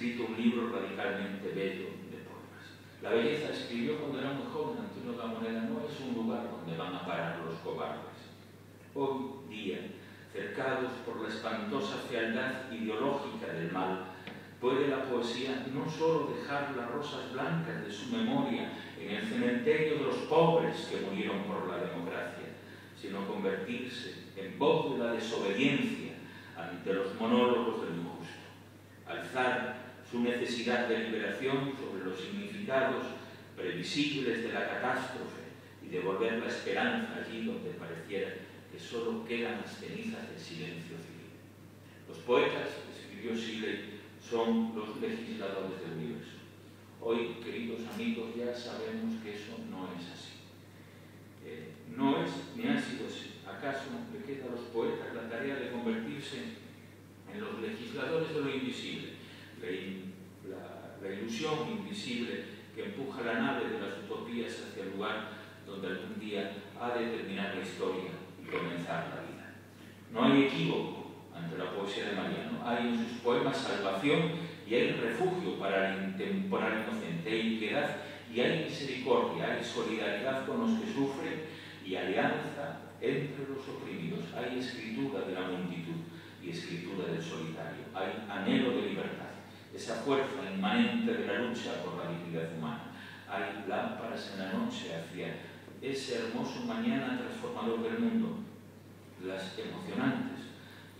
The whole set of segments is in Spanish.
escrito un libro radicalmente bello de poemas. La belleza, escribió cuando era muy joven Antonio Gamoneda, no es un lugar donde van a parar los cobardes. Hoy día, cercados por la espantosa fealdad ideológica del mal, puede la poesía no solo dejar las rosas blancas de su memoria en el cementerio de los pobres que murieron por la democracia, sino convertirse en voz de la desobediencia ante los monólogos del injusto, alzar su necesidad de liberación sobre los significados previsibles de la catástrofe y devolver la esperanza allí donde pareciera que solo quedan las cenizas del silencio civil. Los poetas, escribió Shelley, son los legisladores del universo. Hoy, queridos amigos, ya sabemos que eso no es así. No es ni ha sido así. ¿Acaso le queda a los poetas la tarea de convertirse en los legisladores de lo invisible? La ilusión invisible que empuja la nave de las utopías hacia el lugar donde algún día ha de terminar la historia y comenzar la vida. No hay equívoco ante la poesía de Mariano. Hay en sus poemas salvación y hay refugio para el intemporal inocente, hay piedad y hay misericordia, hay solidaridad con los que sufren y alianza entre los oprimidos, hay escritura de la multitud y escritura del solitario, hay anhelo de libertad, esa fuerza inmanente de la lucha por la dignidad humana, hay lámparas en la noche hacia ese hermoso mañana transformador del mundo, las emocionantes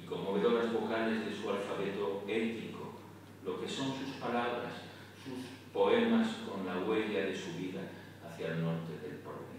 conmovedoras vocales de su alfabeto ético, lo que son sus palabras, sus poemas con la huella de su vida hacia el norte del pueblo.